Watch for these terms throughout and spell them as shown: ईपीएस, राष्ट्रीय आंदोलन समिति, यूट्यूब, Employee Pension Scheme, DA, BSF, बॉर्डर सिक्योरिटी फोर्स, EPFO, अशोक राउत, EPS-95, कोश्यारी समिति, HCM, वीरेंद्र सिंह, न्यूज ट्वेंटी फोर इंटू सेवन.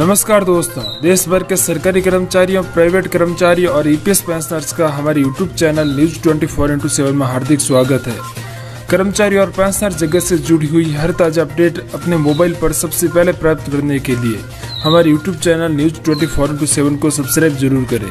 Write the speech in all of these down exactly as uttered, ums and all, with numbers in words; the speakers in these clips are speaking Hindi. नमस्कार दोस्तों, देश भर के सरकारी कर्मचारियों, प्राइवेट कर्मचारियों और ईपीएस पेंशनर्स का हमारे यूट्यूब channel न्यूज ट्वेंटी फोर इंटू सेवन में हार्दिक स्वागत है। कर्मचारी और पेंशनर जगत से जुड़ी हुई हर ताज़ा अपडेट अपने मोबाइल पर सबसे पहले प्राप्त करने के लिए हमारे यूट्यूब channel न्यूज ट्वेंटी फोर इंटू सेवन को सब्सक्राइब जरूर करें।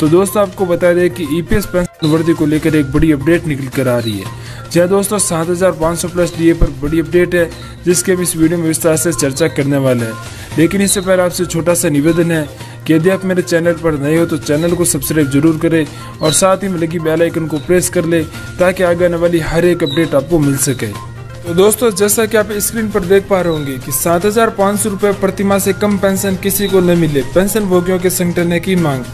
तो दोस्तों, आपको बता दें कि ईपीएस पेंशन भर्ती को लेकर एक बड़ी अपडेट निकल कर आ रही है। जहाँ दोस्तों सात हज़ार पाँच सौ प्लस डीए पर बड़ी अपडेट है, जिसके हम इस वीडियो में विस्तार से चर्चा करने वाले हैं। लेकिन इससे पहले आपसे छोटा सा निवेदन है कि यदि आप मेरे चैनल पर नए हो तो चैनल को सब्सक्राइब जरूर करें और साथ ही में लगी बेल आइकन को प्रेस कर लें ताकि आगे आने वाली हर एक अपडेट आपको मिल सके। तो दोस्तों, जैसा कि आप स्क्रीन पर देख पा रहे होंगे कि सात हज़ार पाँच सौ रुपये प्रतिमाह से कम पेंशन किसी को न मिले, पेंशन भोगियों के संगठन ने की मांग।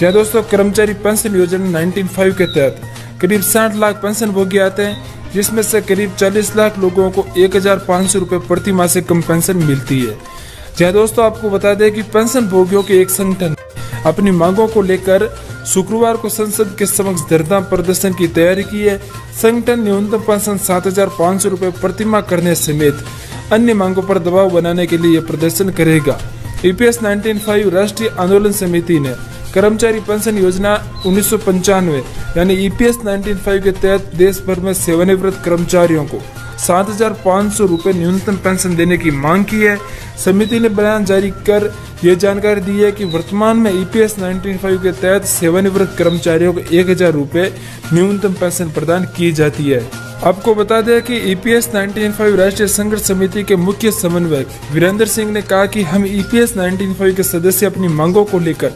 जहाँ दोस्तों कर्मचारी पेंशन योजना नाइनटीन फाइव के तहत करीब साठ लाख पेंशन भोगी आते हैं, जिसमें से करीब चालीस लाख लोगों को एक हज़ार पाँच सौ रुपये प्रति माह से कम पेंशन मिलती है। जहाँ दोस्तों आपको बता दें कि पेंशन भोगियों के एक संगठन अपनी मांगों को लेकर शुक्रवार को संसद के समक्ष धरना प्रदर्शन की तैयारी की है। संगठन न्यूनतम पेंशन सात हज़ार पाँच सौ रुपये प्रतिमाह करने समेत अन्य मांगों पर दबाव बनाने के लिए प्रदर्शन करेगा। ईपीएस नाइनटीन फाइव राष्ट्रीय आंदोलन समिति ने कर्मचारी पेंशन योजना उन्नीस सौ पंचानवे यानी ईपीएस नाइनटीन फाइव के तहत देश भर में सेवानिवृत्त कर्मचारियों को सात हजार पाँच सौ रुपये न्यूनतम पेंशन देने की मांग की है। समिति ने बयान जारी कर यह जानकारी दी है कि वर्तमान में ईपीएस नाइनटीन फाइव के तहत सेवानिवृत्त कर्मचारियों को एक हजार रुपये न्यूनतम पेंशन प्रदान की जाती है। आपको बता दें कि ईपीएस नाइनटीन फाइव राष्ट्रीय संघर्ष समिति के मुख्य समन्वयक वीरेंद्र सिंह ने कहा कि हम ईपीएस नाइनटीन फाइव के सदस्य अपनी मांगों को लेकर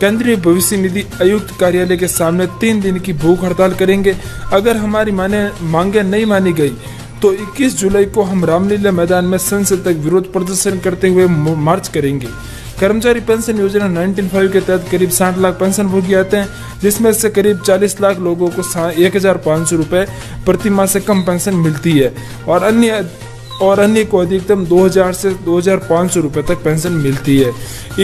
केंद्रीय भविष्य निधि आयुक्त कार्यालय के सामने तीन दिन की भूख हड़ताल करेंगे। अगर हमारी माने मांगे नहीं मानी गई तो इक्कीस जुलाई को हम रामलीला मैदान में संसद तक विरोध प्रदर्शन करते हुए मार्च करेंगे। कर्मचारी पेंशन योजना नाइनटीन फाइव के तहत करीब साठ लाख पेंशन भोगी आते हैं, जिसमें से करीब चालीस लाख लोगों को एक हजार पाँच सौ रुपये प्रति माह से कम पेंशन मिलती है और अन्य और अन्य को अधिकतम दो हज़ार से दो हज़ार पाँच सौ रुपये तक पेंशन मिलती है।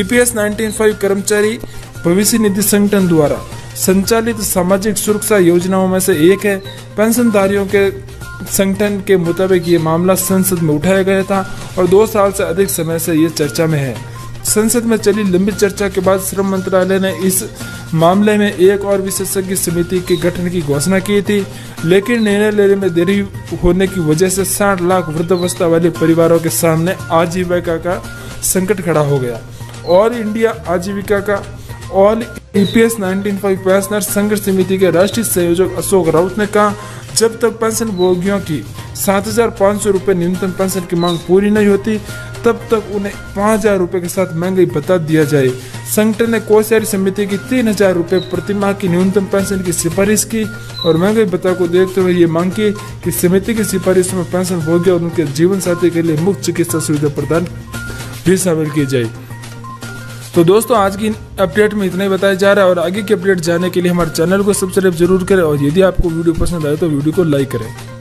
ईपीएस नाइनटीन फाइव कर्मचारी भविष्य निधि संगठन द्वारा संचालित सामाजिक सुरक्षा योजनाओं में से एक है। पेंशनधारियों के संगठन के मुताबिक ये मामला संसद में उठाया गया था और दो साल से अधिक समय से ये चर्चा में है। संसद में चली लंबी चर्चा के बाद श्रम मंत्रालय ने इस मामले में एक और विशेषज्ञ समिति के गठन की घोषणा की थी, लेकिन निर्णय लेने में देरी होने की वजह से साठ लाख वृद्धावस्था वाले परिवारों के सामने आजीविका का संकट खड़ा हो गया। ऑल इंडिया आजीविका का all ईपीएस nineteen five pensioner संघर्ष समिति के राष्ट्रीय संयोजक अशोक राउत ने कहा, जब तक पेंशन भोगियों की सात हजार पाँच सौ रुपये न्यूनतम पेंशन की मांग पूरी नहीं होती तब तक उन्हें पाँच हजार रुपये के साथ महंगाई भत्ता दिया जाए। संगठन ने कोश्यारी समिति की तीन हजार रुपये प्रतिमाह की न्यूनतम पेंशन की सिफारिश की और महंगाई भत्ता को देखते हुए ये मांग की कि समिति की सिफारिश में पेंशन भोगी और उनके जीवन साथी के लिए मुफ्त चिकित्सा सुविधा प्रदान भी शामिल की जाए। तो दोस्तों, आज की अपडेट में इतना ही बताया जा रहा है और आगे की अपडेट जानने के लिए हमारे चैनल को सब्सक्राइब जरूर करें और यदि आपको वीडियो पसंद आए तो वीडियो को लाइक करें।